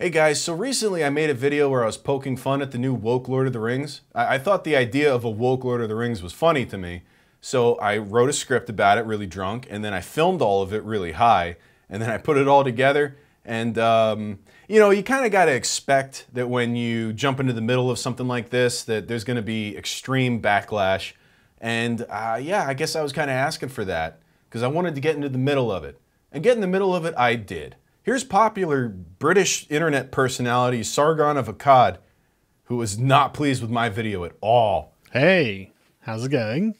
Hey guys, so recently I made a video where I was poking fun at the new woke Lord of the Rings. I thought the idea of a woke Lord of the Rings was funny to me, so I wrote a script about it really drunk, and then I filmed all of it really high, and then I put it all together, and you know, you kind of got to expect that when you jump into the middle of something like this, that there's going to be extreme backlash, and yeah, I guess I was kind of asking for that, because I wanted to get into the middle of it. And get in the middle of it, I did. Here's popular British internet personality Sargon of Akkad, who was not pleased with my video at all. Hey, how's it going?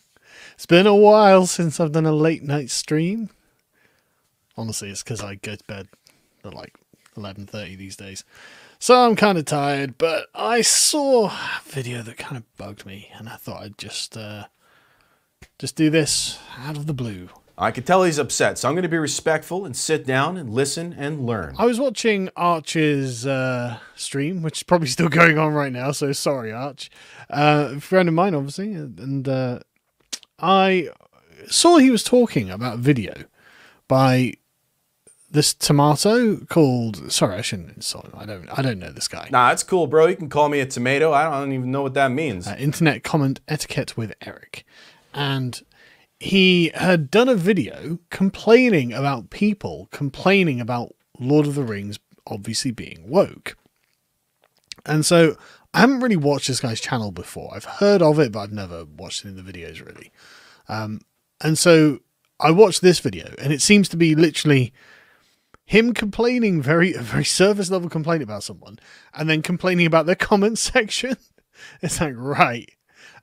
It's been a while since I've done a late night stream. Honestly, it's because I go to bed at like 11:30 these days. So I'm kind of tired, but I saw a video that kind of bugged me, and I thought I'd just do this out of the blue. I could tell he's upset, so I'm going to be respectful and sit down and listen and learn. I was watching Arch's stream, which is probably still going on right now, so sorry, Arch. A friend of mine, obviously, and I saw he was talking about a video by this tomato called... Sorry, I shouldn't insult him. I don't know this guy. Nah, it's cool, bro. You can call me a tomato. I don't even know what that means. Internet comment etiquette with Eric. And... he had done a video complaining about people complaining about Lord of the Rings obviously being woke. And so I haven't really watched this guy's channel before. I've heard of it, but I've never watched any of the videos really. And so I watched this video, and it seems to be literally him complaining, a very surface level complaint about someone, and then complaining about their comment section. It's like, right.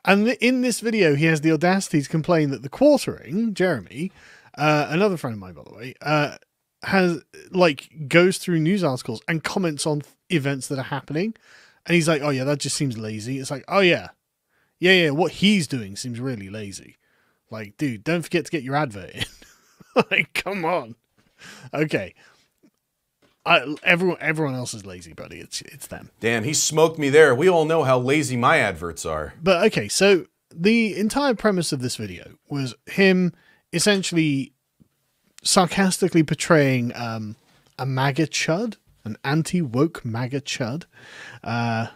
And in this video, he has the audacity to complain that the quartering, Jeremy, another friend of mine, by the way, goes through news articles and comments on events that are happening. And he's like, oh yeah, that just seems lazy. It's like, oh yeah. Yeah, what he's doing seems really lazy. Like, dude, don't forget to get your advert in. Like, come on. Okay. Everyone else is lazy, buddy. It's them. Damn, he smoked me there. We all know how lazy my adverts are. But okay, so the entire premise of this video was him essentially sarcastically portraying a MAGA chud, an anti-woke MAGA chud. I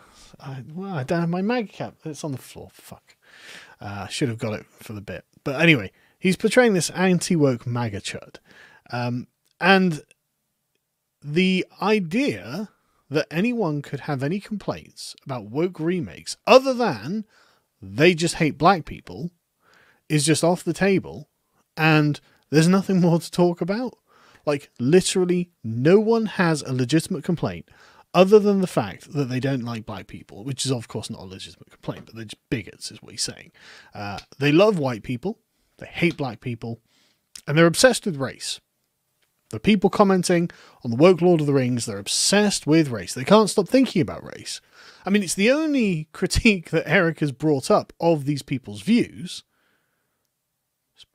don't have my MAGA cap. It's on the floor. Fuck. I should have got it for the bit. But anyway, he's portraying this anti-woke MAGA chud. And... the idea that anyone could have any complaints about woke remakes other than they just hate black people is just off the table, and there's nothing more to talk about. Like, literally no one has a legitimate complaint other than the fact that they don't like black people, which is of course not a legitimate complaint, but they're just bigots is what he's saying. They love white people, they hate black people, and they're obsessed with race. The people commenting on the woke Lord of the Rings, they're obsessed with race. They can't stop thinking about race. I mean, it's the only critique that Eric has brought up of these people's views,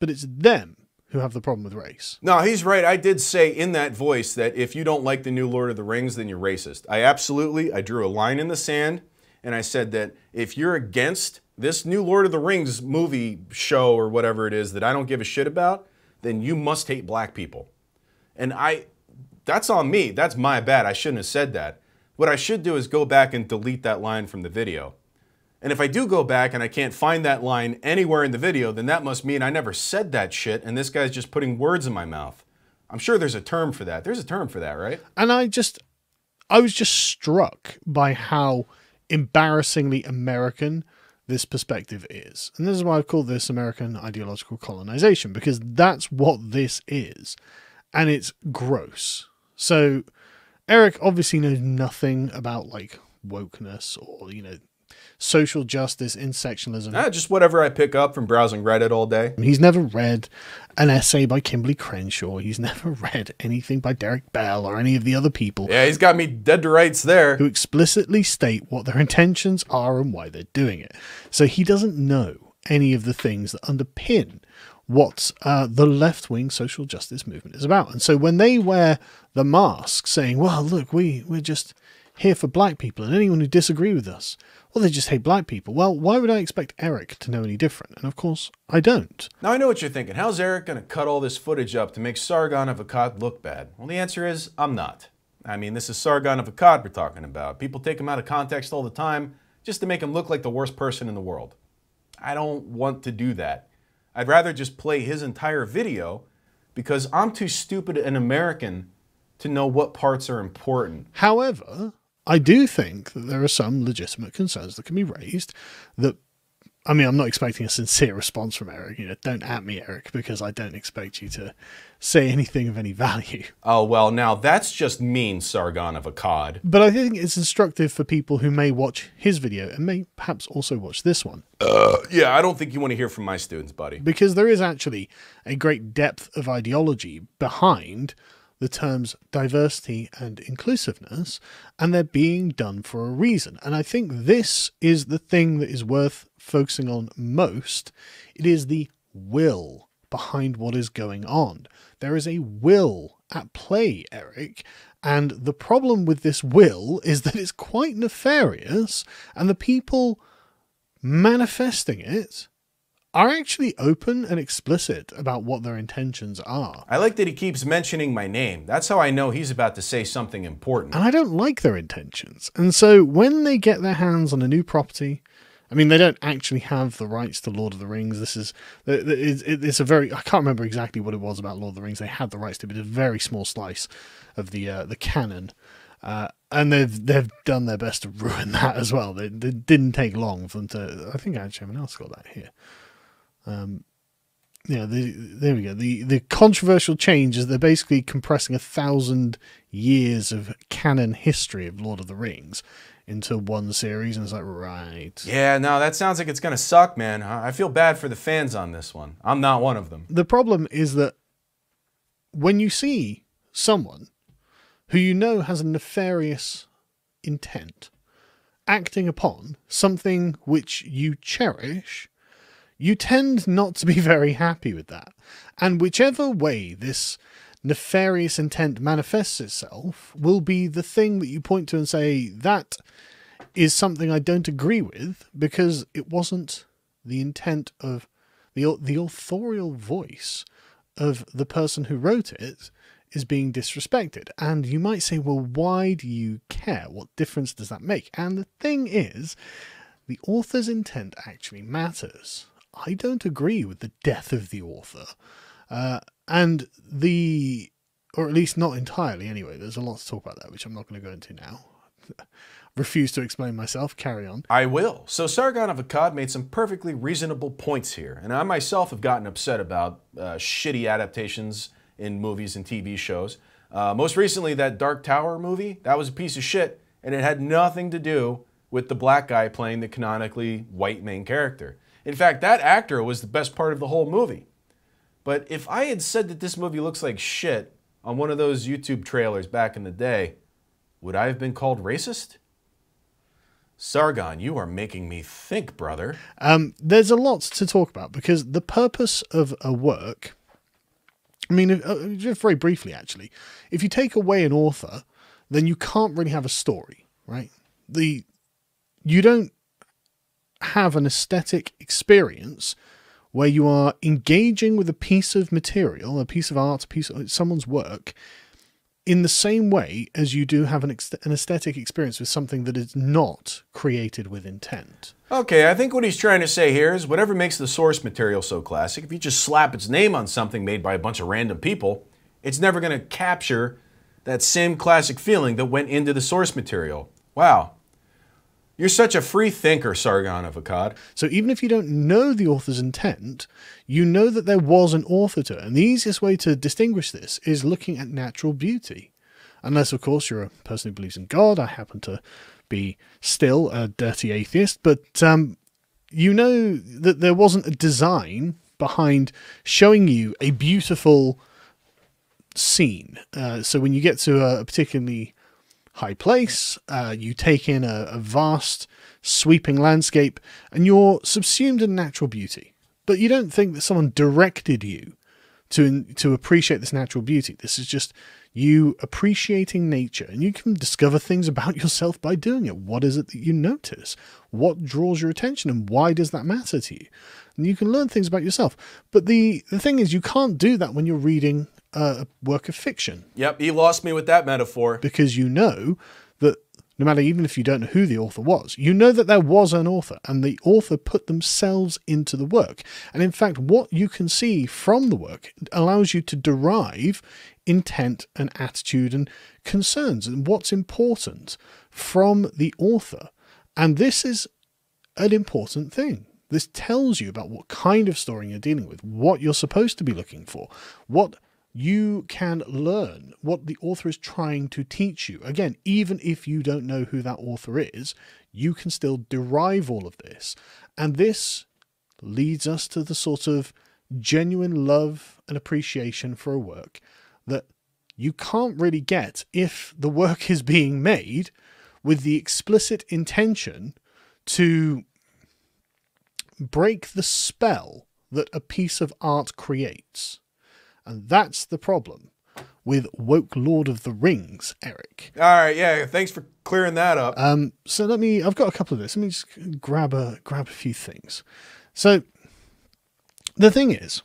but it's them who have the problem with race. No, he's right. I did say in that voice that if you don't like the new Lord of the Rings, then you're racist. I drew a line in the sand, and I said that if you're against this new Lord of the Rings movie show or whatever it is that I don't give a shit about, then you must hate black people. And that's on me. That's my bad. I shouldn't have said that. What I should do is go back and delete that line from the video. And if I do go back and I can't find that line anywhere in the video, then that must mean I never said that shit, and this guy's just putting words in my mouth. I'm sure there's a term for that. There's a term for that, right? And I was just struck by how embarrassingly American this perspective is. And this is why I've called this American ideological colonization, because that's what this is. And it's gross. So Eric obviously knows nothing about like wokeness or, you know, social justice, intersectionalism. Just whatever I pick up from browsing Reddit all day. He's never read an essay by Kimberly Crenshaw. He's never read anything by Derek Bell or any of the other people. Yeah, he's got me dead to rights there. Who explicitly state what their intentions are and why they're doing it. So he doesn't know any of the things that underpin what the left-wing social justice movement is about. And so when they wear the mask saying, well, look, we're just here for black people and anyone who disagree with us, well, they just hate black people. Well, why would I expect Eric to know any different? And of course, I don't. Now, I know what you're thinking. How's Eric going to cut all this footage up to make Sargon of Akkad look bad? Well, the answer is I'm not. I mean, this is Sargon of Akkad we're talking about. People take him out of context all the time just to make him look like the worst person in the world. I don't want to do that. I'd rather just play his entire video because I'm too stupid an American to know what parts are important. However, I do think that there are some legitimate concerns that can be raised that, I mean, I'm not expecting a sincere response from Eric. You know, don't at me, Eric, because I don't expect you to say anything of any value. Oh, well, now that's just mean, Sargon of Akkad. But I think it's instructive for people who may watch his video and may perhaps also watch this one. Yeah, I don't think you want to hear from my students, buddy. Because there is actually a great depth of ideology behind the terms diversity and inclusiveness, and they're being done for a reason. And I think this is the thing that is worth focusing on most. It is the will behind what is going on. There is a will at play, Eric, and the problem with this will is that it's quite nefarious, and the people manifesting it are actually open and explicit about what their intentions are. I like that he keeps mentioning my name. That's how I know he's about to say something important. And I don't like their intentions. And so when they get their hands on a new property, I mean, they don't actually have the rights to Lord of the Rings. This is, it's a very, I can't remember exactly what it was about Lord of the Rings. They had the rights to, but a very small slice of the canon. And they've done their best to ruin that as well. They didn't take long for them to, I think actually someone else got that here. Yeah, there we go. The controversial change is they're basically compressing 1,000 years of canon history of Lord of the Rings into one series, and it's like, right. Yeah, no, that sounds like it's going to suck, man. I feel bad for the fans on this one. I'm not one of them. The problem is that when you see someone who you know has a nefarious intent acting upon something which you cherish, you tend not to be very happy with that. And whichever way this nefarious intent manifests itself will be the thing that you point to and say, that is something I don't agree with because it wasn't the intent of the authorial voice of the person who wrote it is being disrespected. And you might say, well, why do you care? What difference does that make? And the thing is, the author's intent actually matters. I don't agree with the death of the author, or at least not entirely anyway. There's a lot to talk about that, which I'm not going to go into now. Refuse to explain myself. Carry on. I will. So Sargon of Akkad made some perfectly reasonable points here, and I myself have gotten upset about shitty adaptations in movies and TV shows. Most recently, that Dark Tower movie, that was a piece of shit, and it had nothing to do with the black guy playing the canonically white main character. In fact, that actor was the best part of the whole movie. But if I had said that this movie looks like shit on one of those YouTube trailers back in the day, would I have been called racist? Sargon, you are making me think, brother. There's a lot to talk about because the purpose of a work, I mean, just very briefly actually, if you take away an author, then you can't really have a story, right? You don't have an aesthetic experience where you are engaging with a piece of material, a piece of art, a piece of someone's work, in the same way as you do have an aesthetic experience with something that is not created with intent. Okay, I think what he's trying to say here is whatever makes the source material so classic, if you just slap its name on something made by a bunch of random people, it's never going to capture that same classic feeling that went into the source material. Wow. You're such a free thinker, Sargon of Akkad. So even if you don't know the author's intent, you know that there was an author to it. And the easiest way to distinguish this is looking at natural beauty. Unless, of course, you're a person who believes in God. I happen to be still a dirty atheist. But you know that there wasn't a design behind showing you a beautiful scene. So when you get to a particularly high place, you take in a vast sweeping landscape and you're subsumed in natural beauty, but you don't think that someone directed you to appreciate this natural beauty. This is just you appreciating nature, and you can discover things about yourself by doing it. What is it that you notice? What draws your attention, and why does that matter to you? And you can learn things about yourself. But the thing is, you can't do that when you're reading a work of fiction. Yep, he lost me with that metaphor. Because you know that no matter, even if you don't know who the author was, you know that there was an author and the author put themselves into the work. And in fact, what you can see from the work allows you to derive intent and attitude and concerns and what's important from the author. And this is an important thing. This tells you about what kind of story you're dealing with, what you're supposed to be looking for, what you can learn, what the author is trying to teach you. Again, even if you don't know who that author is, you can still derive all of this. And this leads us to the sort of genuine love and appreciation for a work that you can't really get if the work is being made with the explicit intention to break the spell that a piece of art creates. And that's the problem with woke Lord of the Rings, Eric. All right, yeah, thanks for clearing that up. So I've got a couple of this. Let me just grab a few things. So the thing is,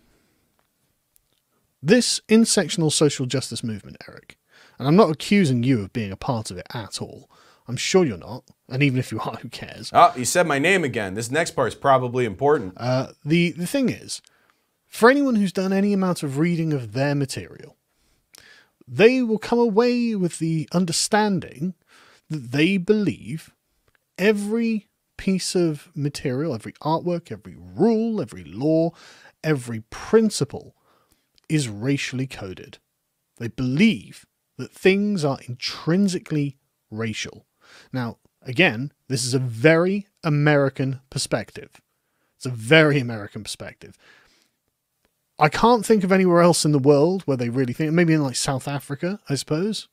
this intersectional social justice movement, Eric, and I'm not accusing you of being a part of it at all. I'm sure you're not. And even if you are, who cares? Oh, you said my name again. This next part's probably important. The thing is, for anyone who's done any amount of reading of their material, they will come away with the understanding that they believe every piece of material, every artwork, every rule, every law, every principle is racially coded. They believe that things are intrinsically racial. Now, again, this is a very American perspective. It's a very American perspective. I can't think of anywhere else in the world where they really think, maybe in like South Africa, I suppose,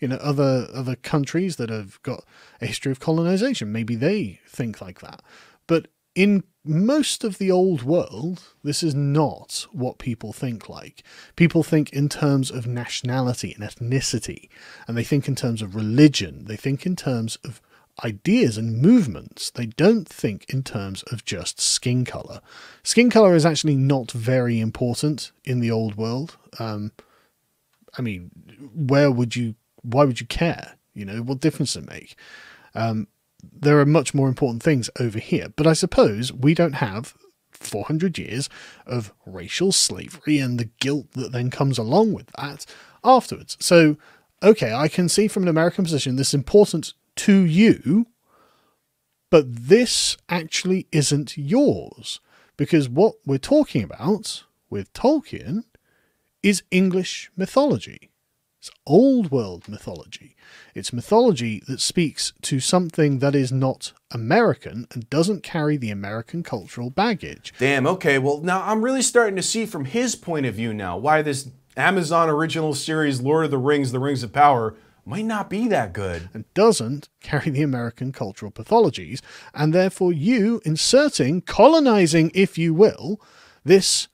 you know, other countries that have got a history of colonization, maybe they think like that. But in most of the old world, this is not what people think like. People think in terms of nationality and ethnicity, and they think in terms of religion. They think in terms of ideas and movements. They don't think in terms of just skin color. Skin color is actually not very important in the old world. I mean, why would you care? You know, what difference does it make? There are much more important things over here, but I suppose we don't have 400 years of racial slavery and the guilt that then comes along with that afterwards. So, okay, I can see from an American position this is important to you, but this actually isn't yours, because what we're talking about with Tolkien is English mythology. It's old world mythology. It's mythology that speaks to something that is not American and doesn't carry the American cultural baggage. Damn, okay, well now I'm really starting to see from his point of view now why this Amazon original series Lord of the Rings, The Rings of Power might not be that good. And doesn't carry the American cultural pathologies, and therefore you inserting, colonizing if you will, this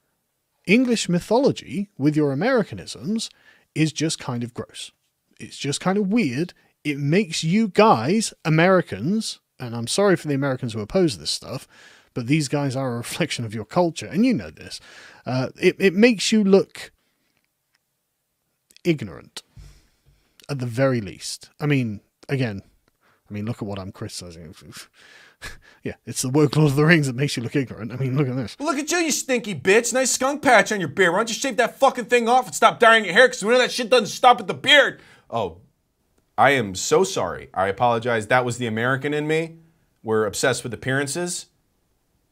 English mythology with your Americanisms is just kind of gross. It's just kind of weird. It makes you guys, Americans, and I'm sorry for the Americans who oppose this stuff, but these guys are a reflection of your culture, and you know this. It makes you look ignorant, at the very least. I mean, again, look at what I'm criticizing. Yeah, it's the woke Lord of the Rings that makes you look ignorant. I mean, look at this. Well, look at you, you stinky bitch. Nice skunk patch on your beard. Why don't you shave that fucking thing off and stop dyeing your hair? Because we know that shit doesn't stop at the beard. Oh, I am so sorry. I apologize. That was the American in me. We're obsessed with appearances.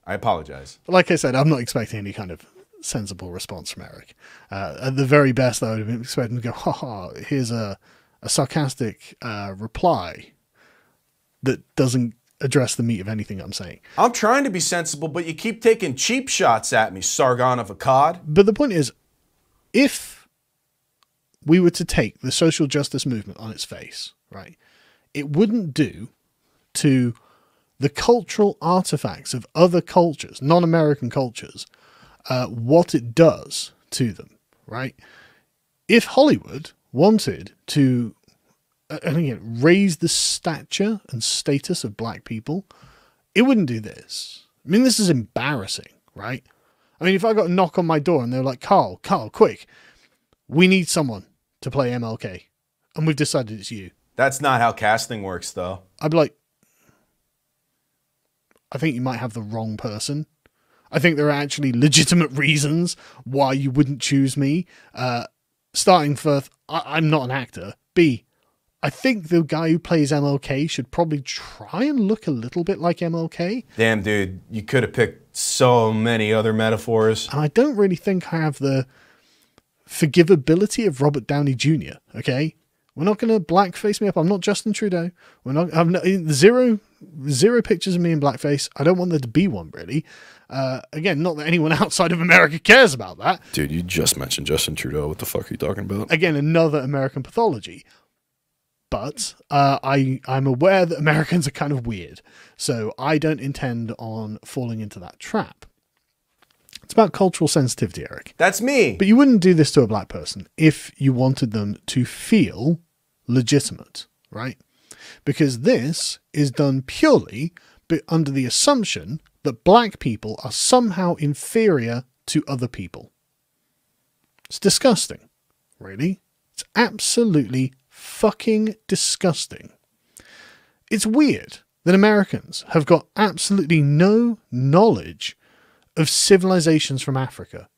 I apologize. But like I said, I'm not expecting any kind of sensible response from Eric. At the very best, I would have been expecting to go, ha, here's a sarcastic reply that doesn't address the meat of anything I'm saying. I'm trying to be sensible, but you keep taking cheap shots at me, Sargon of Akkad. But the point is, if we were to take the social justice movement on its face, right, it wouldn't do to the cultural artifacts of other cultures, non-American cultures, what it does to them, right? If Hollywood wanted to and again, raise the stature and status of black people, it wouldn't do this. I mean, this is embarrassing, right? I mean, if I got a knock on my door and they're like, Carl, quick, we need someone to play MLK, and we've decided it's you. That's not how casting works, though. I'd be like, I think you might have the wrong person. I think there are actually legitimate reasons why you wouldn't choose me. Starting first, I'm not an actor. B, I think the guy who plays MLK should probably try and look a little bit like MLK. Damn, dude, you could have picked so many other metaphors. And I don't really think I have the forgivability of Robert Downey Jr., okay? We're not going to blackface me up. I'm not Justin Trudeau. We're not. I've no, zero pictures of me in blackface. I don't want there to be one, really. Again, not that anyone outside of America cares about that. Dude, you just mentioned Justin Trudeau. What the fuck are you talking about? Again, another American pathology. But I'm aware that Americans are kind of weird, so I don't intend on falling into that trap. It's about cultural sensitivity, Eric. That's me. But you wouldn't do this to a black person if you wanted them to feel legitimate, right? Because this is done purely under the assumption that black people are somehow inferior to other people. It's disgusting, really. It's absolutely fucking disgusting. It's weird that Americans have got absolutely no knowledge of civilizations from Africa.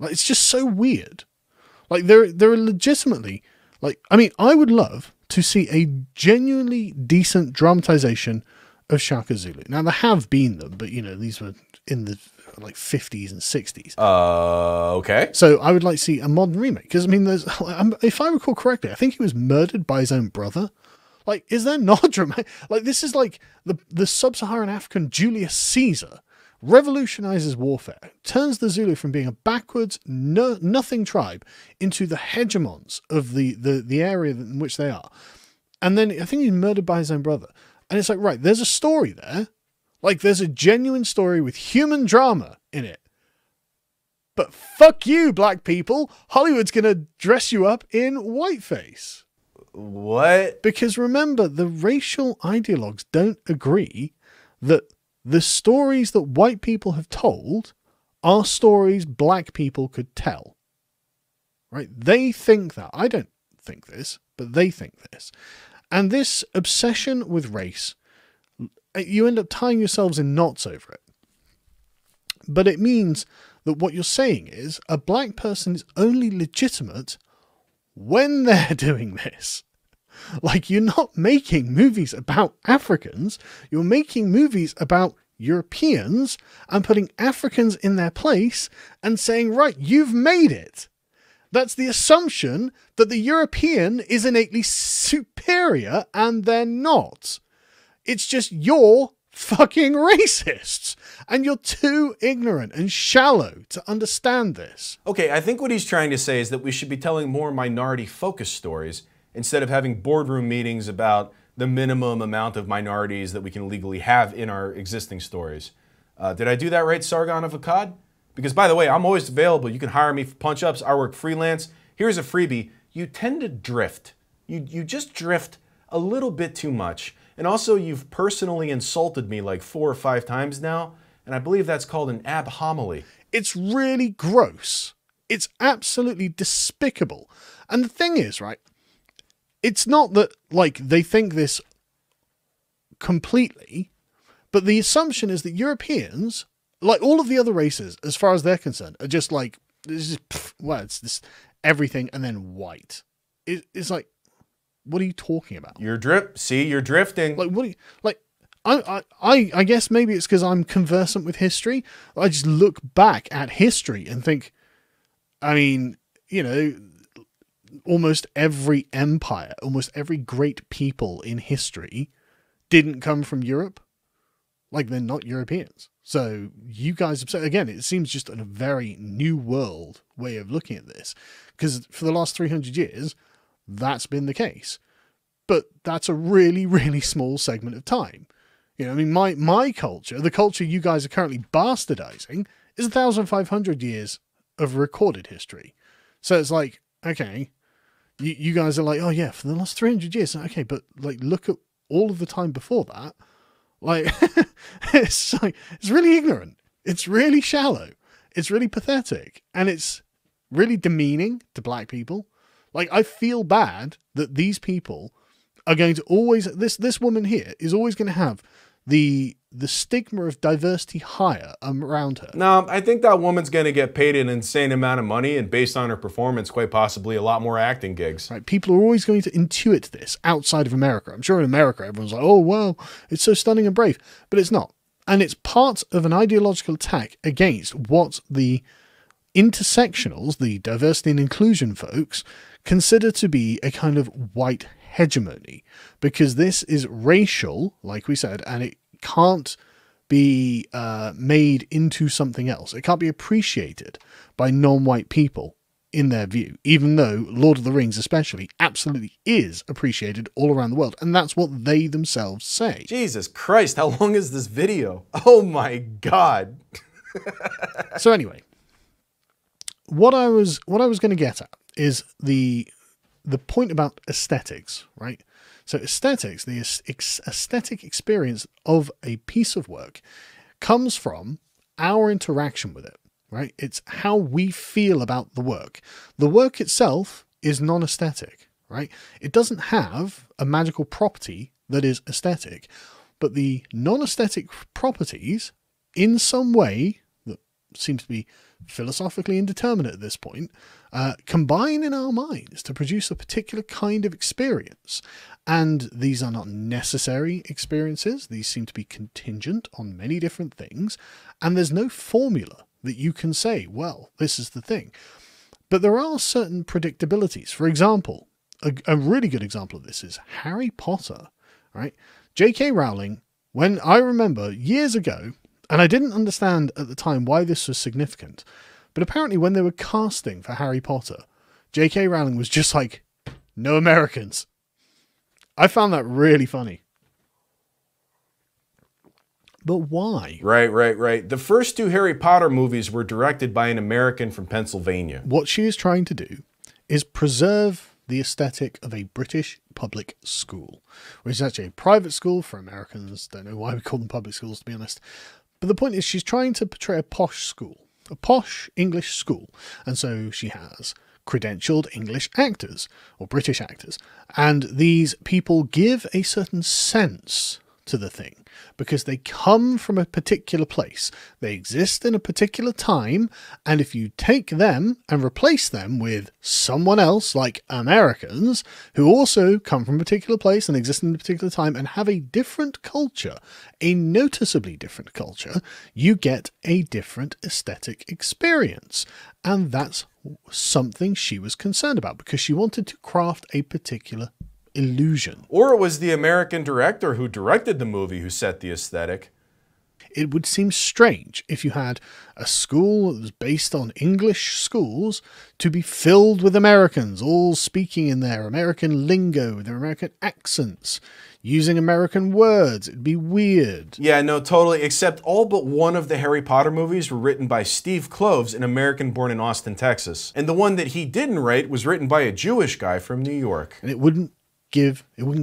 Like, it's just so weird. Like, there are legitimately, like, I mean, I would love to see a genuinely decent dramatization of Shaka Zulu. Now, there have been them, but, you know, these were in the, like, 50s and 60s. Okay. So I would like to see a modern remake, because, I mean, there's, if I recall correctly, I think he was murdered by his own brother. Like, is there not dramatic? Like, this is like the sub-Saharan African Julius Caesar. Revolutionizes warfare, turns the Zulu from being a backwards, nothing tribe into the hegemons of the area in which they are. And then I think he's murdered by his own brother. And it's like, right, there's a story there. Like, there's a genuine story with human drama in it. But fuck you, black people. Hollywood's going to dress you up in whiteface. What? Because remember, the racial ideologues don't agree that the stories that white people have told are stories black people could tell. Right? They think that. I don't think this, but they think this. And this obsession with race, you end up tying yourselves in knots over it. But it means that what you're saying is a black person is only legitimate when they're doing this. Like, you're not making movies about Africans, you're making movies about Europeans and putting Africans in their place and saying, right, you've made it. That's the assumption that the European is innately superior, and they're not. It's just you're fucking racists, and you're too ignorant and shallow to understand this. Okay, I think what he's trying to say is that we should be telling more minority-focused stories instead of having boardroom meetings about the minimum amount of minorities that we can legally have in our existing stories. Did I do that right, Sargon of Akkad? Because, by the way, I'm always available. You can hire me for punch-ups. I work freelance. Here's a freebie. You tend to drift. You just drift a little bit too much. And also, you've personally insulted me like 4 or 5 times now, and I believe that's called an ab-homily. It's really gross. It's absolutely despicable. And the thing is, right, it's not that, like, they think this completely, but the assumption is that Europeans, like all of the other races, as far as they're concerned, are just like, this is, well, it's this everything and then white. It's like, what are you talking about? You're see, you're drifting. Like, what are you, like, I guess maybe it's because I'm conversant with history. I just look back at history and think, I mean, you know, almost every empire, almost every great people in history didn't come from Europe. Like, they're not Europeans. So you guys, again, it seems just a very new world way of looking at this, because for the last 300 years, that's been the case. But that's a really, really small segment of time. You know, I mean, my culture, the culture you guys are currently bastardizing, is 1,500 years of recorded history. So it's like, okay, you guys are like, oh yeah, for the last 300 years. Okay, but like, look at all of the time before that. Like, it's really ignorant. It's really shallow. It's really pathetic. And it's really demeaning to black people. Like, I feel bad that these people are going to always, this woman here is always going to have the stigma of diversity higher around her. Now, I think that woman's going to get paid an insane amount of money, and based on her performance, quite possibly a lot more acting gigs. Right, people are always going to intuit this outside of America. I'm sure in America, everyone's like, oh, well, it's so stunning and brave, but it's not. And it's part of an ideological attack against what the intersectionals, the diversity and inclusion folks, consider to be a kind of white hegemony, because this is racial, like we said, and it can't be made into something else. It can't be appreciated by non-white people in their view, even though Lord of the Rings especially absolutely is appreciated all around the world. And that's what they themselves say. Jesus Christ, how long is this video? Oh my God. So anyway, what I was going to get at is the point about aesthetics, right? So aesthetics, the aesthetic experience of a piece of work comes from our interaction with it, right? It's how we feel about the work. The work itself is non-aesthetic, right? It doesn't have a magical property that is aesthetic, but the non-aesthetic properties in some way that seems to be philosophically indeterminate at this point, combine in our minds to produce a particular kind of experience. And these are not necessary experiences. These seem to be contingent on many different things. And there's no formula that you can say, well, this is the thing. But there are certain predictabilities. For example, a really good example of this is Harry Potter, right? J.K. Rowling, when I remember years ago, and I didn't understand at the time why this was significant, but apparently when they were casting for Harry Potter, J.K. Rowling was just like, no Americans. I found that really funny. But why? Right. The first two Harry Potter movies were directed by an American from Pennsylvania. What she is trying to do is preserve the aesthetic of a British public school, which is actually a private school for Americans. Don't know why we call them public schools, to be honest. But the point is, she's trying to portray a posh school, a posh English school. And so she has credentialed English actors or British actors. And these people give a certain sense to the thing because they come from a particular place. They exist in a particular time. And if you take them and replace them with someone else, like Americans, who also come from a particular place and exist in a particular time and have a different culture, a noticeably different culture, you get a different aesthetic experience. And that's something she was concerned about because she wanted to craft a particular illusion. Or it was the American director who directed the movie who set the aesthetic. It would seem strange if you had a school that was based on English schools to be filled with Americans, all speaking in their American lingo, their American accents, using American words. It'd be weird. Yeah, no, totally. Except all but one of the Harry Potter movies were written by Steve Kloves, an American born in Austin, Texas. And the one that he didn't write was written by a Jewish guy from New York. And it wouldn't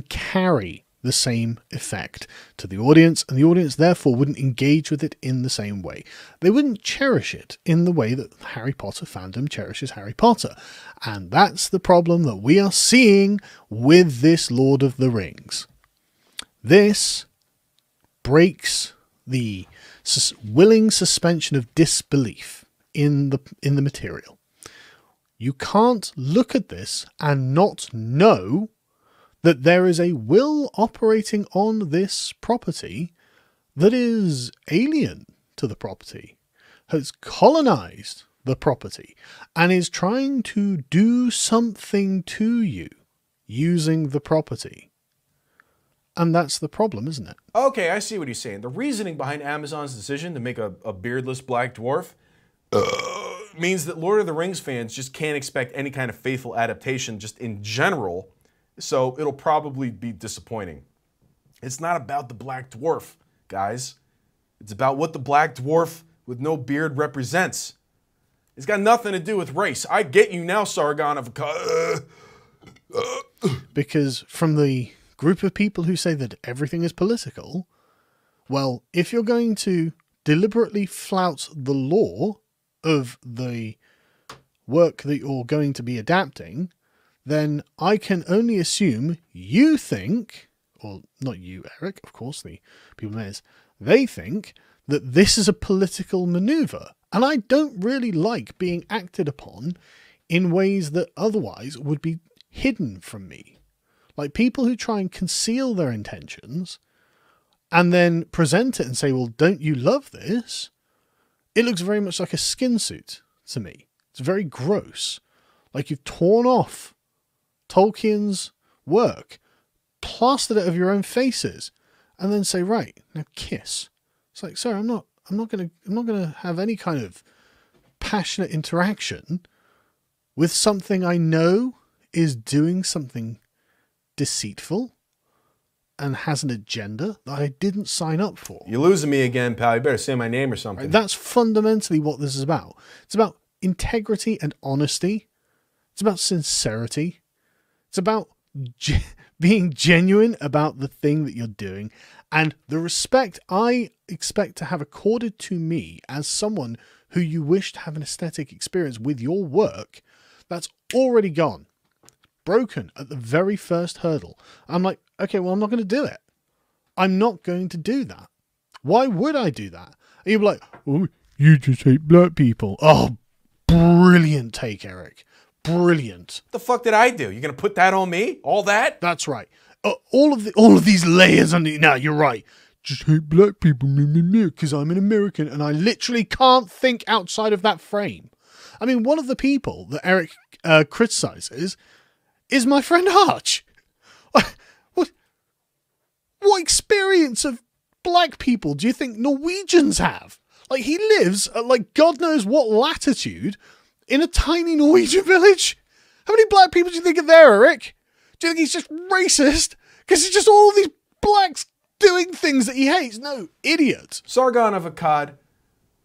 carry the same effect to the audience, and the audience therefore wouldn't engage with it in the same way. They wouldn't cherish it in the way that Harry Potter fandom cherishes Harry Potter. And that's the problem that we are seeing with this Lord of the Rings. This breaks the willing suspension of disbelief in the material. You can't look at this and not know that there is a will operating on this property that is alien to the property, has colonized the property, and is trying to do something to you using the property. And that's the problem, isn't it? Okay, I see what he's saying. The reasoning behind Amazon's decision to make a beardless black dwarf means that Lord of the Rings fans just can't expect any kind of faithful adaptation just in general. So it'll probably be disappointing. It's not about the black dwarf, guys. It's about what the black dwarf with no beard represents. It's got nothing to do with race. I get you now, Sargon of because from the group of people who say that everything is political, well, if you're going to deliberately flout the law of the work that you're going to be adapting, then I can only assume you think, or not you, Eric, of course, the people in this, they think that this is a political maneuver. And I don't really like being acted upon in ways that otherwise would be hidden from me. Like people who try and conceal their intentions and then present it and say, well, don't you love this? It looks very much like a skin suit to me. It's very gross. Like you've torn off Tolkien's work, plastered it over your own faces, and then say, right, now kiss. It's like, sir, I'm not gonna have any kind of passionate interaction with something I know is doing something deceitful and has an agenda that I didn't sign up for. You're losing me again, pal. You better say my name or something. Right? That's fundamentally what this is about. It's about integrity and honesty. It's about sincerity. It's about being genuine about the thing that you're doing, and the respect I expect to have accorded to me as someone who you wish to have an aesthetic experience with your work, that's already gone. Broken at the very first hurdle. I'm like, okay, well, I'm not going to do it. I'm not going to do that. Why would I do that? And you'd be like, oh, you just hate black people. Oh, brilliant take, Eric. Brilliant. The fuck did I do? You're gonna put that on me? All that? That's right. All of these layers under. No, you're right. Just hate black people, because I'm an American and I literally can't think outside of that frame. I mean, one of the people that Eric criticizes is my friend Arch. What experience of black people do you think Norwegians have? Like, he lives at like God knows what latitude. In a tiny Norwegian village? How many black people do you think are there, Eric? Do you think he's just racist? Because it's just all these blacks doing things that he hates. No, idiot. Sargon of Akkad,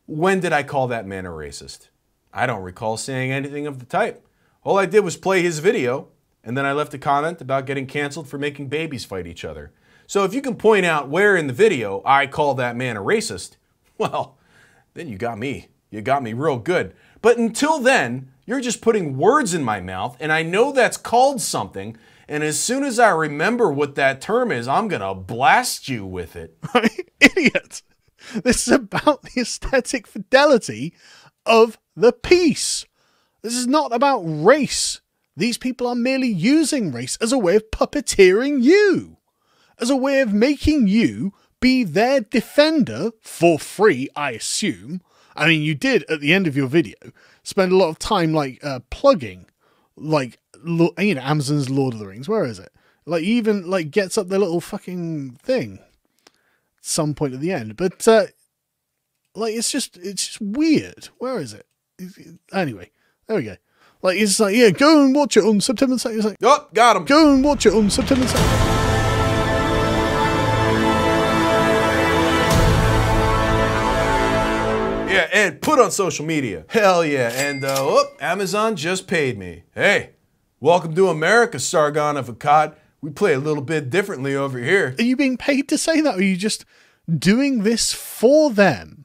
when did I call that man a racist? I don't recall saying anything of the type. All I did was play his video, and then I left a comment about getting canceled for making babies fight each other. So if you can point out where in the video I call that man a racist, well, then you got me. You got me real good. But until then, you're just putting words in my mouth, and I know that's called something, and as soon as I remember what that term is, I'm gonna blast you with it. Idiot! This is about the aesthetic fidelity of the piece. This is not about race. These people are merely using race as a way of puppeteering you, as a way of making you be their defender for free, I assume. I mean, you did, at the end of your video, spend a lot of time, like, plugging, like, you know, Amazon's Lord of the Rings. Where is it? Like, even, like, gets up their little fucking thing at some point at the end. But, like, it's just weird. Where is it? Anyway, there we go. Like, it's like, yeah, go and watch it on September 2nd. It's like, oh, got him. Go and watch it on September 2nd. Yeah, and put on social media. Hell yeah, and Amazon just paid me. Hey, welcome to America, Sargon of Akkad. We play a little bit differently over here. Are you being paid to say that, or are you just doing this for them?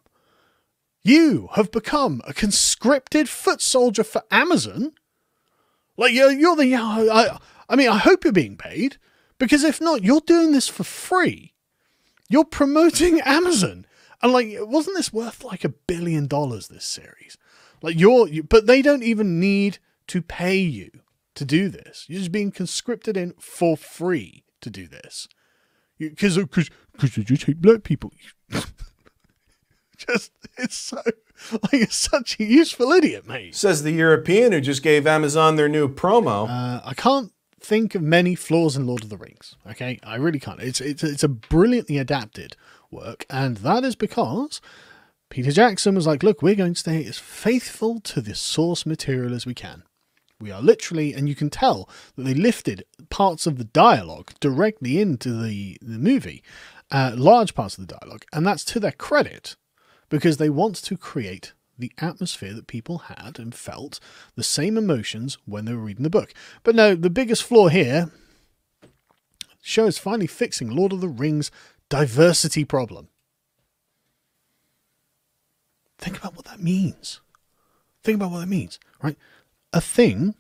You have become a conscripted foot soldier for Amazon. Like, I mean, I hope you're being paid, because if not, you're doing this for free. You're promoting Amazon. And like, wasn't this worth like $1 billion, this series? Like but they don't even need to pay you to do this. You're just being conscripted in for free to do this. Because you just hate black people. It's such a useful idiot, mate. Says the European who just gave Amazon their new promo. I can't think of many flaws in Lord of the Rings. Okay, I really can't. It's a brilliantly adapted work, and that is because Peter Jackson was like, look, we're going to stay as faithful to the source material as we can. We are literally, and you can tell that they lifted parts of the dialogue directly into the movie, large parts of the dialogue, and that's to their credit, because they want to create the atmosphere that people had and felt the same emotions when they were reading the book. But no, the biggest flaw here, show is finally fixing Lord of the Rings' diversity problem. Think about what that means. Right? A thing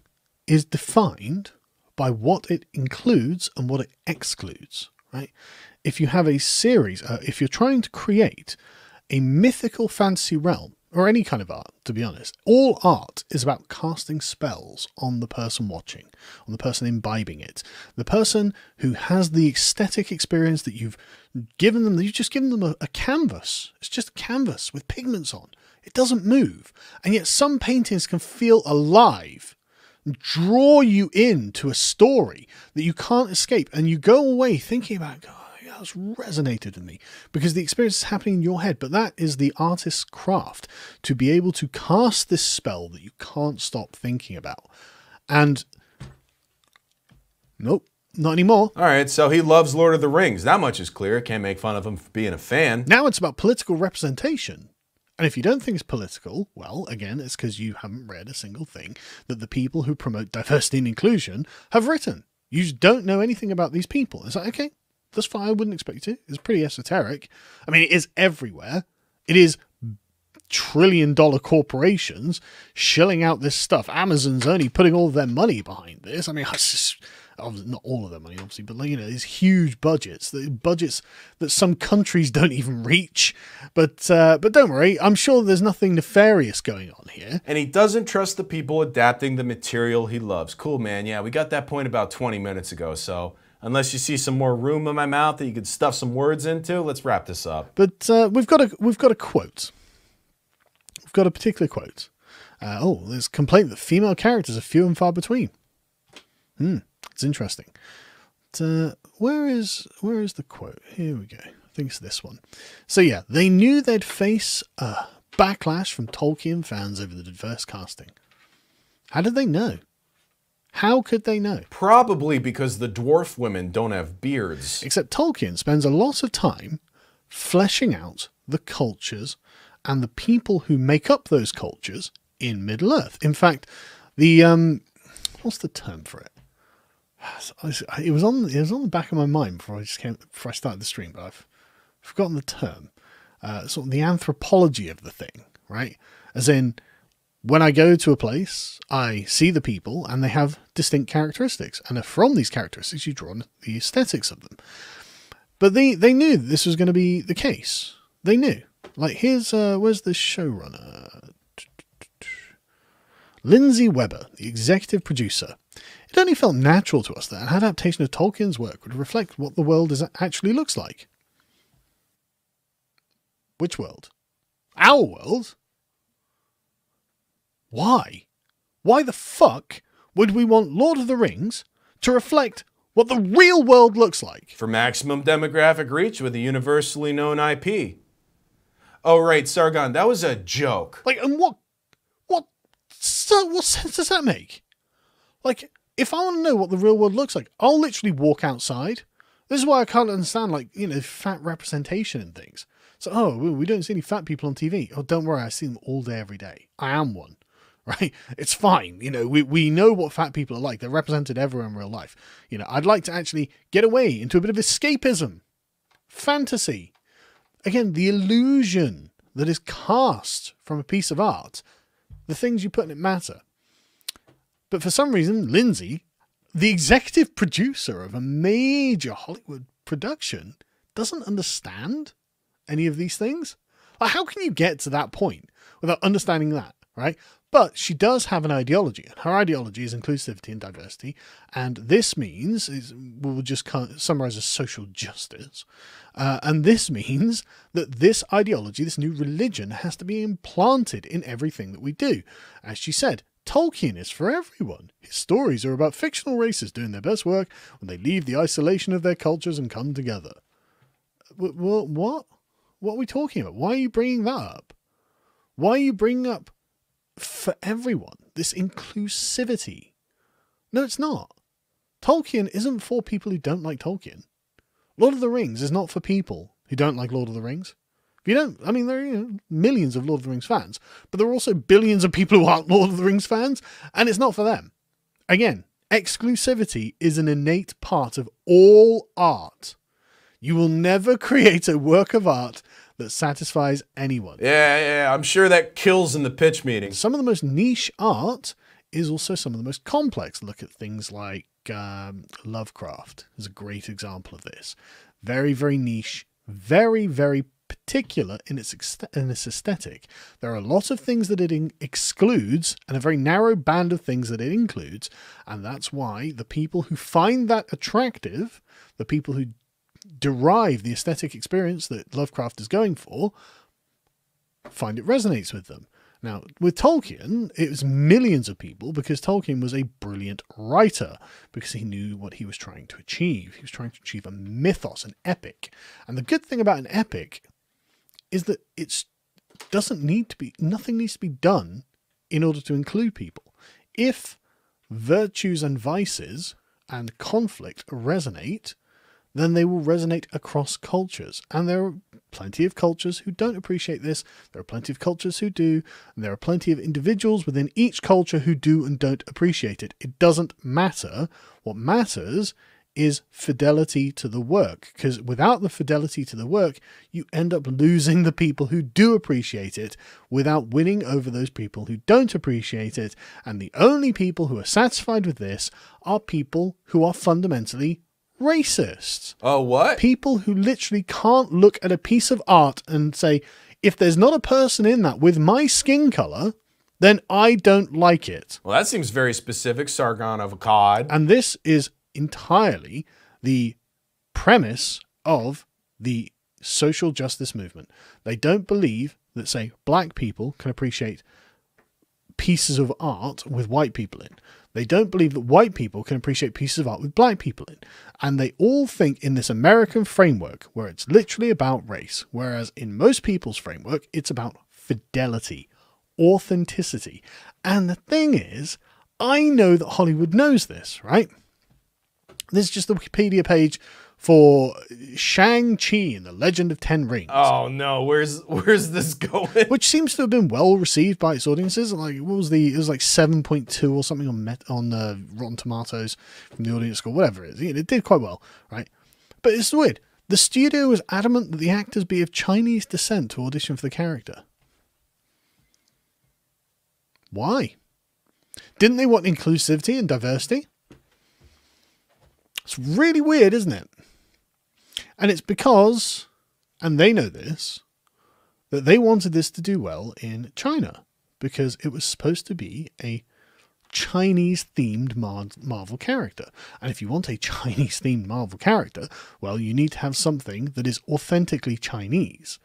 is defined by what it includes and what it excludes, right? If you have a series, if you're trying to create a mythical fantasy realm, or any kind of art, to be honest, all art is about casting spells on the person watching, on the person imbibing it. The person who has the aesthetic experience that you've given them, you've just given them a canvas. It's just a canvas with pigments on. It doesn't move. And yet some paintings can feel alive, draw you into a story that you can't escape. And you go away thinking about, God, that's resonated with me, because the experience is happening in your head. But that is the artist's craft, to be able to cast this spell that you can't stop thinking about. And nope, not anymore. All right, so he loves Lord of the Rings. That much is clear. Can't make fun of him for being a fan. Now it's about political representation. And if you don't think it's political, well, again, it's because you haven't read a single thing that the people who promote diversity and inclusion have written. You just don't know anything about these people. It's like, okay, that's fine. I wouldn't expect it. It's pretty esoteric. I mean, it is everywhere. It is trillion-dollar corporations shilling out this stuff. Amazon's only putting all of their money behind this. I mean, not all of their money, obviously, but you know, these huge budgets, the budgets that some countries don't even reach. But don't worry, I'm sure there's nothing nefarious going on here. And he doesn't trust the people adapting the material he loves. Cool, man. Yeah, we got that point about 20 minutes ago, so unless you see some more room in my mouth that you could stuff some words into, let's wrap this up. But we've got a quote. We've got a particular quote. Oh, there's a complaint that female characters are few and far between. Hmm, it's interesting. But, where is the quote? Here we go. I think it's this one. So yeah, they knew they'd face a backlash from Tolkien fans over the diverse casting. How did they know? How could they know? Probably because the dwarf women don't have beards. Except Tolkien spends a lot of time fleshing out the cultures and the people who make up those cultures in Middle-earth. In fact, the what's the term for it? It was on the back of my mind before I started the stream, but I've forgotten the term. Sort of the anthropology of the thing, right? As in, when I go to a place, I see the people and they have distinct characteristics. And from these characteristics, you draw on the aesthetics of them. But they knew that this was going to be the case. They knew. Like, here's, where's the showrunner? Lindsay Weber, the executive producer. It only felt natural to us that an adaptation of Tolkien's work would reflect what the world actually looks like. Which world? Our world? Why? Why the fuck would we want Lord of the Rings to reflect what the real world looks like? For maximum demographic reach with a universally known IP. Oh right, Sargon, that was a joke. Like, and what sense does that make? Like, if I want to know what the real world looks like, I'll literally walk outside. This is why I can't understand, like, you know, fat representation and things. So, oh, we don't see any fat people on TV. Oh, don't worry, I see them all day, every day. I am one. Right? It's fine. You know, we know what fat people are like. They're represented everywhere in real life. You know, I'd like to actually get away into a bit of escapism, fantasy. Again, the illusion that is cast from a piece of art, the things you put in it matter. But for some reason, Lindsay, the executive producer of a major Hollywood production, doesn't understand any of these things. Like, how can you get to that point without understanding that, right? But she does have an ideology, and her ideology is inclusivity and diversity. And this means, we'll just summarize as social justice. And this means that this ideology, this new religion, has to be implanted in everything that we do. As she said, Tolkien is for everyone. His stories are about fictional races doing their best work when they leave the isolation of their cultures and come together. What? What are we talking about? Why are you bringing that up? Why are you bringing up for everyone, this inclusivity? No, it's not. Tolkien isn't for people who don't like Tolkien. Lord of the Rings is not for people who don't like Lord of the Rings. If you don't, I mean, there are, you know, millions of Lord of the Rings fans, but there are also billions of people who aren't Lord of the Rings fans, and it's not for them. Again, exclusivity is an innate part of all art. You will never create a work of art that satisfies anyone. Yeah, I'm sure that kills in the pitch meeting. Some of the most niche art is also some of the most complex. Look at things like Lovecraft is a great example of this. Very, very niche, very, very particular in its aesthetic. There are a lot of things that it excludes and a very narrow band of things that it includes. And that's why the people who find that attractive, the people who derive the aesthetic experience that Lovecraft is going for, find it resonates with them. Now, with Tolkien, it was millions of people because Tolkien was a brilliant writer because he knew what he was trying to achieve. He was trying to achieve a mythos, an epic. And the good thing about an epic is that it doesn't need to be, nothing needs to be done in order to include people. If virtues and vices and conflict resonate, then they will resonate across cultures. And there are plenty of cultures who don't appreciate this. There are plenty of cultures who do. And there are plenty of individuals within each culture who do and don't appreciate it. It doesn't matter. What matters is fidelity to the work. Because without the fidelity to the work, you end up losing the people who do appreciate it without winning over those people who don't appreciate it. And the only people who are satisfied with this are people who are fundamentally racists. Oh, what? People who literally can't look at a piece of art and say, if there's not a person in that with my skin color, then I don't like it. Well, that seems very specific, Sargon of Akkad. And this is entirely the premise of the social justice movement. They don't believe that, say, black people can appreciate pieces of art with white people in. They don't believe that white people can appreciate pieces of art with black people in. And they all think in this American framework where it's literally about race, whereas in most people's framework, it's about fidelity, authenticity. And the thing is, I know that Hollywood knows this, right? This is just the Wikipedia page for Shang-Chi and the Legend of Ten Rings. Oh no, where's this going? Which seems to have been well received by its audiences. Like, what was the? It was like 7.2 or something on Rotten Tomatoes from the audience score, whatever it is. It did quite well, right? But it's weird. The studio was adamant that the actors be of Chinese descent to audition for the character. Why? Didn't they want inclusivity and diversity? It's really weird, isn't it? And it's because, and they know this, that they wanted this to do well in China because it was supposed to be a Chinese-themed Marvel character. And if you want a Chinese-themed Marvel character, well, you need to have something that is authentically Chinese.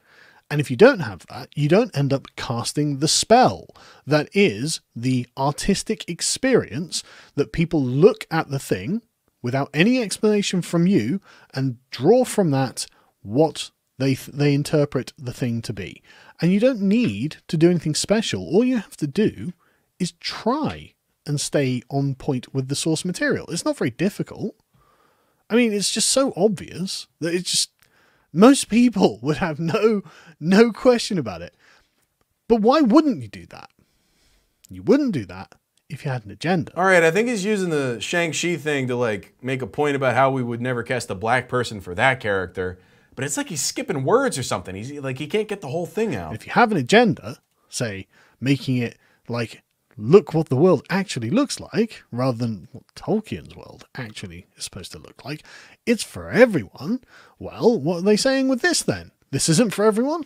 And if you don't have that, you don't end up casting the spell. That is the artistic experience that people look at the thing without any explanation from you and draw from that what they interpret the thing to be. And you don't need to do anything special. All you have to do is try and stay on point with the source material. It's not very difficult. I mean, it's just so obvious that it's just, most people would have no question about it. But why wouldn't you do that? You wouldn't do that if you had an agenda. All right, I think he's using the Shang-Chi thing to like make a point about how we would never cast a black person for that character, but it's like he's skipping words or something. He's like, he can't get the whole thing out. If you have an agenda, say making it like, look what the world actually looks like rather than what Tolkien's world actually is supposed to look like, it's for everyone. Well, what are they saying with this then? This isn't for everyone?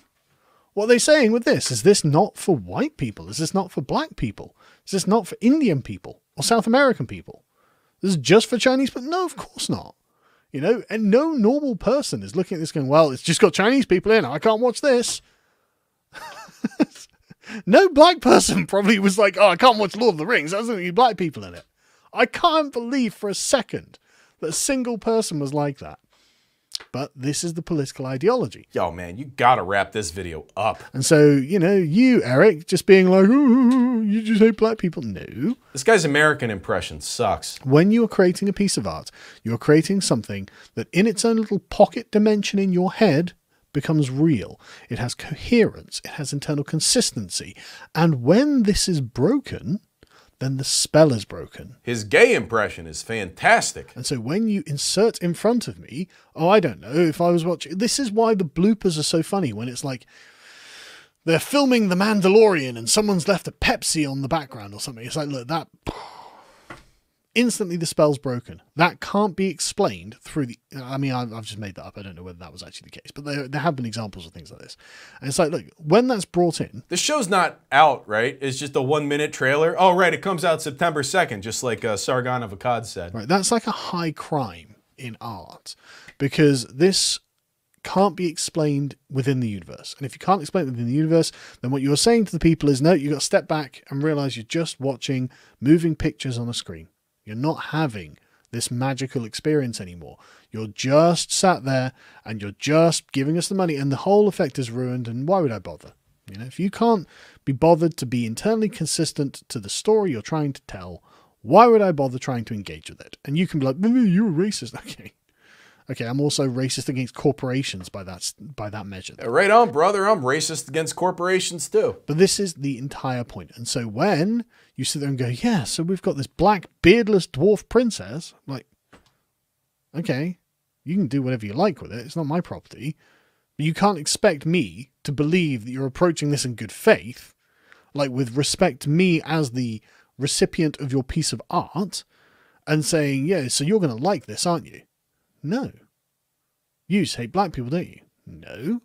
What are they saying with this? Is this not for white people? Is this not for black people? Is this not for Indian people or South American people? This is just for Chinese people? No, of course not. You know, and no normal person is looking at this going, well, it's just got Chinese people in, I can't watch this. No black person probably was like, oh, I can't watch Lord of the Rings, there's only black people in it. I can't believe for a second that a single person was like that. But this is the political ideology. Yo, man, you gotta wrap this video up. And so, you know, you, Eric, just being like, ooh, you just hate black people. No. This guy's American impression sucks. When you are creating a piece of art, you're creating something that in its own little pocket dimension in your head becomes real. It has coherence. It has internal consistency. And when this is broken, then the spell is broken. His gay impression is fantastic. And so when you insert in front of me, oh, I don't know if I was watching, this is why the bloopers are so funny when it's like, they're filming The Mandalorian and someone's left a Pepsi on the background or something. It's like, look, that... instantly the spell's broken. That can't be explained through the... I mean, I've just made that up. I don't know whether that was actually the case, but there have been examples of things like this. And it's like, look, when that's brought in... The show's not out, right? It's just a 1-minute trailer. Oh, right, it comes out September 2nd, just like Sargon of Akkad said. Right, that's like a high crime in art, because this can't be explained within the universe. And if you can't explain it within the universe, then what you're saying to the people is, no, you've got to step back and realize you're just watching moving pictures on a screen. You're not having this magical experience anymore. You're just sat there and you're just giving us the money and the whole effect is ruined. And why would I bother? You know, if you can't be bothered to be internally consistent to the story you're trying to tell, why would I bother trying to engage with it? And you can be like, you're racist. Okay. Okay, I'm also racist against corporations by that measure. Yeah, right on, brother. I'm racist against corporations too. But this is the entire point. And so when you sit there and go, yeah, so we've got this black beardless dwarf princess, I'm like, okay, you can do whatever you like with it. It's not my property. But you can't expect me to believe that you're approaching this in good faith, like with respect to me as the recipient of your piece of art, and saying, yeah, so you're going to like this, aren't you? No. You just hate black people, don't you? No.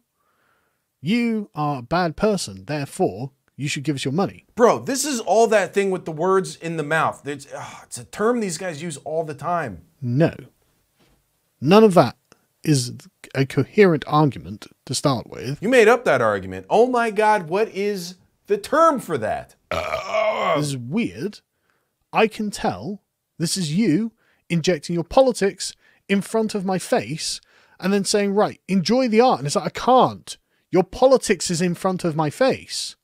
You are a bad person, therefore you should give us your money. Bro, this is all that thing with the words in the mouth. It's a term these guys use all the time. No. None of that is a coherent argument to start with. You made up that argument. Oh my God, what is the term for that? This is weird. I can tell this is you injecting your politics in front of my face and then saying, right, enjoy the art. And it's like, I can't. Your politics is in front of my face.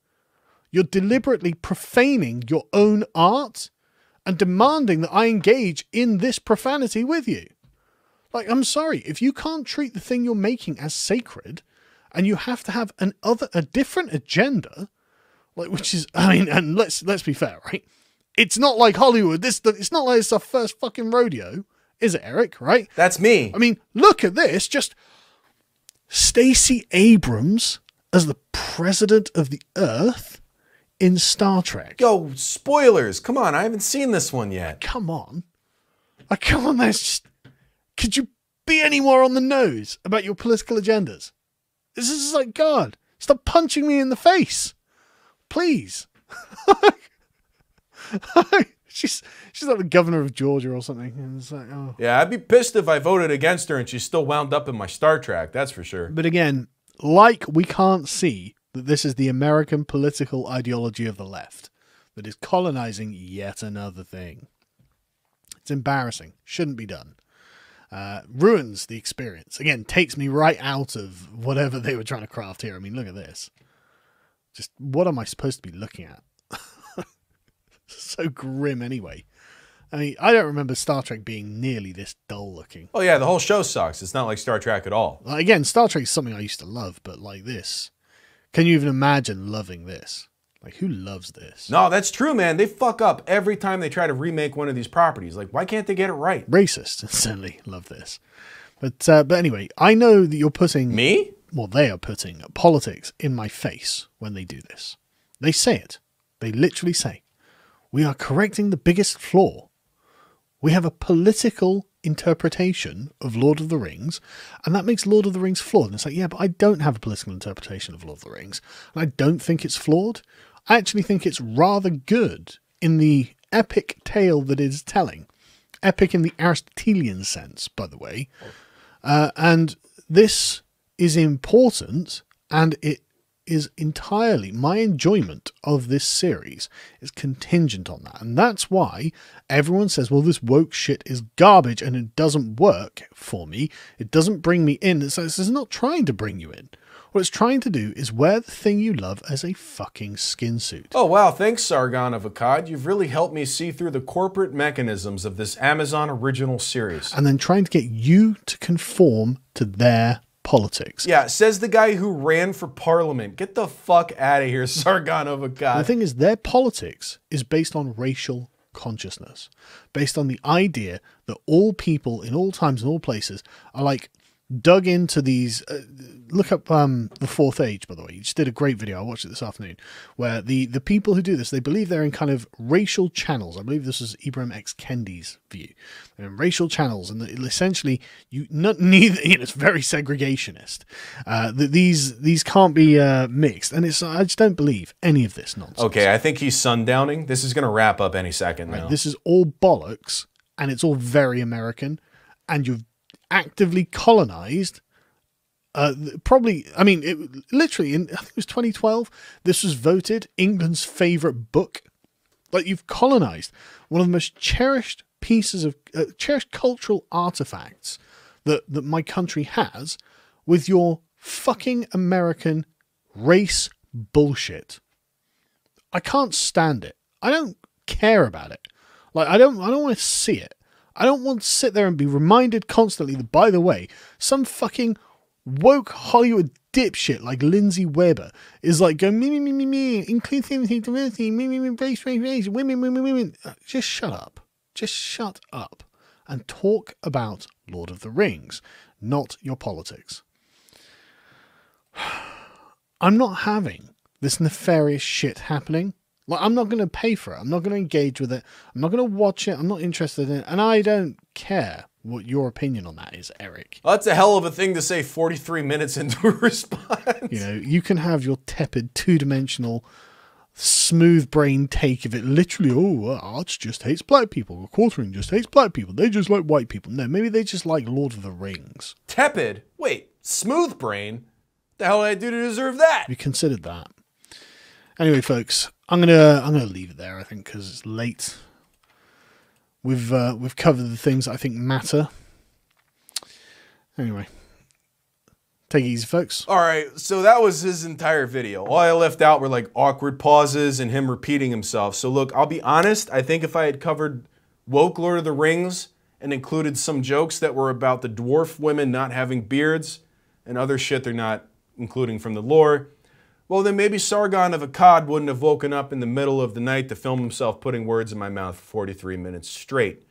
You're deliberately profaning your own art and demanding that I engage in this profanity with you. Like, I'm sorry, if you can't treat the thing you're making as sacred and you have to have a different agenda, like, which is, I mean, and let's be fair, right? It's not like Hollywood. It's not like it's our first fucking rodeo. Is it, Eric? Right? That's me. I mean, look at this. Just Stacey Abrams as the president of the Earth in Star Trek. Yo, spoilers. Come on. I haven't seen this one yet. Come on. Come on. That's just... Could you be any more on the nose about your political agendas? This is like, God, stop punching me in the face. Please. She's like the governor of Georgia or something. And it's like, oh. Yeah, I'd be pissed if I voted against her and she's still wound up in my Star Trek, that's for sure. But again, like, we can't see that this is the American political ideology of the left that is colonizing yet another thing. It's embarrassing. Shouldn't be done. Ruins the experience. Again, takes me right out of whatever they were trying to craft here. I mean, look at this. Just what am I supposed to be looking at? So grim anyway. I mean, I don't remember Star Trek being nearly this dull looking. Oh yeah, the whole show sucks. It's not like Star Trek at all. Again, Star Trek is something I used to love, but like this, can you even imagine loving this? Like, who loves this? No, that's true, man. They fuck up every time they try to remake one of these properties. Like, why can't they get it right? Racist. Certainly love this. But anyway, I know that you're putting... Me? Well, they are putting politics in my face when they do this. They say it. They literally say, we are correcting the biggest flaw. We have a political interpretation of Lord of the Rings, and that makes Lord of the Rings flawed. And it's like, yeah, but I don't have a political interpretation of Lord of the Rings, and I don't think it's flawed. I actually think it's rather good in the epic tale that it is telling. Epic in the Aristotelian sense, by the way. And this is important, and it is entirely my enjoyment of this series is contingent on that. And that's why everyone says, well, this woke shit is garbage and it doesn't work for me. It doesn't bring me in. It's like, this is not trying to bring you in. What it's trying to do is wear the thing you love as a fucking skin suit. Oh, wow. Thanks, Sargon of Akkad. You've really helped me see through the corporate mechanisms of this Amazon original series. And then trying to get you to conform to their politics. Yeah, says the guy who ran for parliament. Get the fuck out of here, Sargon of Akkad. The thing is, their politics is based on racial consciousness, based on the idea that all people in all times and all places are like dug into these look up The Fourth Age, by the way. He just did a great video. I watched it this afternoon, where the people who do this, they believe they're in kind of racial channels. I believe this is Ibram X. Kendi's view. They're in racial channels, and essentially, it's very segregationist. These can't be mixed, and I just don't believe any of this nonsense. Okay, I think he's sundowning. This is going to wrap up any second now. This is all bollocks, and it's all very American, and you've actively colonized. I think it was 2012, this was voted England's favourite book. Like, you've colonised one of the most cherished pieces of, cherished cultural artefacts that my country has with your fucking American race bullshit. I can't stand it. I don't care about it. Like, I don't want to see it. I don't want to sit there and be reminded constantly that, by the way, some fucking woke Hollywood dipshit like Lindsay Weber is like going me, inclusivity, diversity, me, race, women. Just shut up and talk about Lord of the Rings, not your politics. I'm not having this nefarious shit happening. Like, I'm not going to pay for it. I'm not going to engage with it. I'm not going to watch it. I'm not interested in it. And I don't care what your opinion on that is, Eric. Well, that's a hell of a thing to say 43 minutes into a response. You know, you can have your tepid, two-dimensional, smooth-brained take of it. Literally, Arch just hates black people. Quartering just hates black people. They just like white people. No, maybe they just like Lord of the Rings. Tepid? Wait, smooth-brain? The hell did I do to deserve that? We considered that. Anyway, folks, I'm gonna leave it there, I think, because it's late. We've covered the things that I think matter. Anyway, take it easy, folks. All right, so that was his entire video. All I left out were like awkward pauses and him repeating himself. So look, I'll be honest. I think if I had covered woke Lord of the Rings and included some jokes that were about the dwarf women not having beards and other shit they're not including from the lore, well, then maybe Sargon of Akkad wouldn't have woken up in the middle of the night to film himself putting words in my mouth for 43 minutes straight.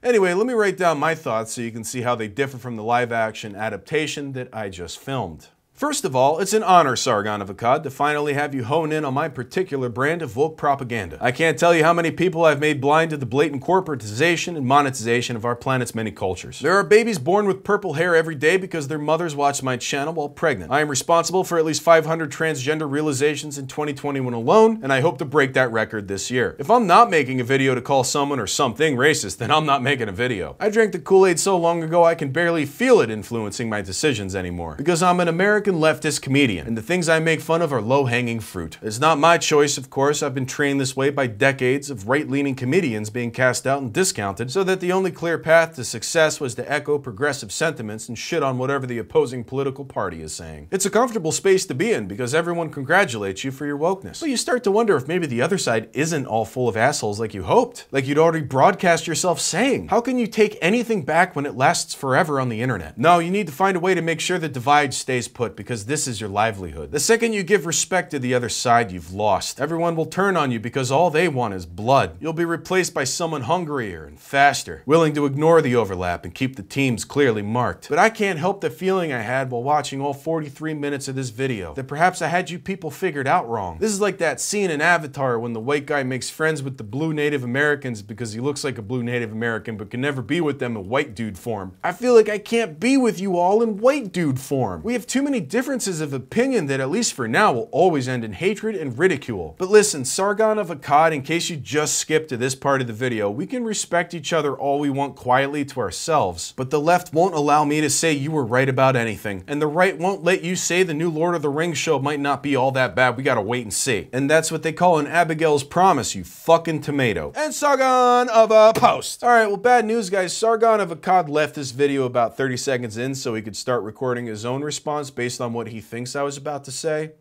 Anyway, let me write down my thoughts so you can see how they differ from the live-action adaptation that I just filmed. First of all, it's an honor, Sargon of Akkad, to finally have you hone in on my particular brand of woke propaganda. I can't tell you how many people I've made blind to the blatant corporatization and monetization of our planet's many cultures. There are babies born with purple hair every day because their mothers watch my channel while pregnant. I am responsible for at least 500 transgender realizations in 2021 alone, and I hope to break that record this year. If I'm not making a video to call someone or something racist, then I'm not making a video. I drank the Kool-Aid so long ago I can barely feel it influencing my decisions anymore, because I'm an American leftist comedian, and the things I make fun of are low-hanging fruit. It's not my choice, of course. I've been trained this way by decades of right-leaning comedians being cast out and discounted, so that the only clear path to success was to echo progressive sentiments and shit on whatever the opposing political party is saying. It's a comfortable space to be in because everyone congratulates you for your wokeness. But you start to wonder if maybe the other side isn't all full of assholes like you hoped, like you'd already broadcast yourself saying. How can you take anything back when it lasts forever on the internet? No, you need to find a way to make sure the divide stays put, because this is your livelihood. The second you give respect to the other side, you've lost. Everyone will turn on you because all they want is blood. You'll be replaced by someone hungrier and faster, willing to ignore the overlap and keep the teams clearly marked. But I can't help the feeling I had while watching all 43 minutes of this video, that perhaps I had you people figured out wrong. This is like that scene in Avatar when the white guy makes friends with the blue Native Americans because he looks like a blue Native American but can never be with them in white dude form. I feel like I can't be with you all in white dude form. We have too many differences of opinion that, at least for now, will always end in hatred and ridicule. But listen, Sargon of Akkad, in case you just skipped to this part of the video, we can respect each other all we want quietly to ourselves, but the left won't allow me to say you were right about anything, and the right won't let you say the new Lord of the Rings show might not be all that bad, we gotta wait and see. And that's what they call an Abigail's promise, you fucking tomato. And Sargon of a post! Alright, well, bad news, guys. Sargon of Akkad left this video about 30 seconds in so he could start recording his own response based on what he thinks I was about to say.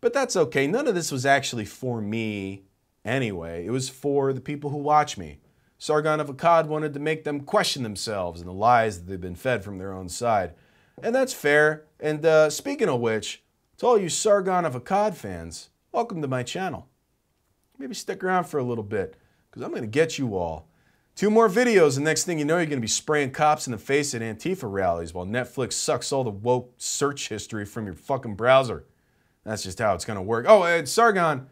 But that's okay. None of this was actually for me anyway. It was for the people who watch me. Sargon of Akkad wanted to make them question themselves and the lies that they've been fed from their own side. And that's fair. And speaking of which, to all you Sargon of Akkad fans, welcome to my channel. Maybe stick around for a little bit, because I'm going to get you all Two more videos, and next thing you know, you're going to be spraying cops in the face at Antifa rallies while Netflix sucks all the woke search history from your fucking browser. That's just how it's going to work. Oh, and Sargon,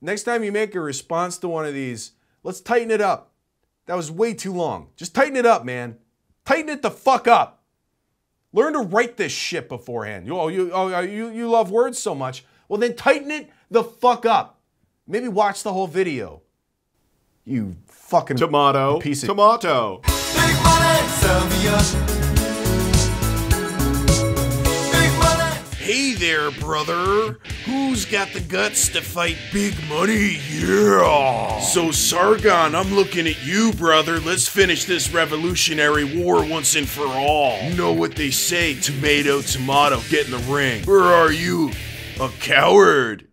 next time you make a response to one of these, let's tighten it up. That was way too long. Just tighten it up, man. Tighten it the fuck up. Learn to write this shit beforehand. You love words so much. Well, then tighten it the fuck up. Maybe watch the whole video. You fucking tomato piece of tomato. Big money, Sylvia. Big money. Hey there, brother. Who's got the guts to fight Big Money? Yeah. So Sargon, I'm looking at you, brother. Let's finish this revolutionary war once and for all. You know what they say, tomato, tomato, get in the ring. Where are you? A coward.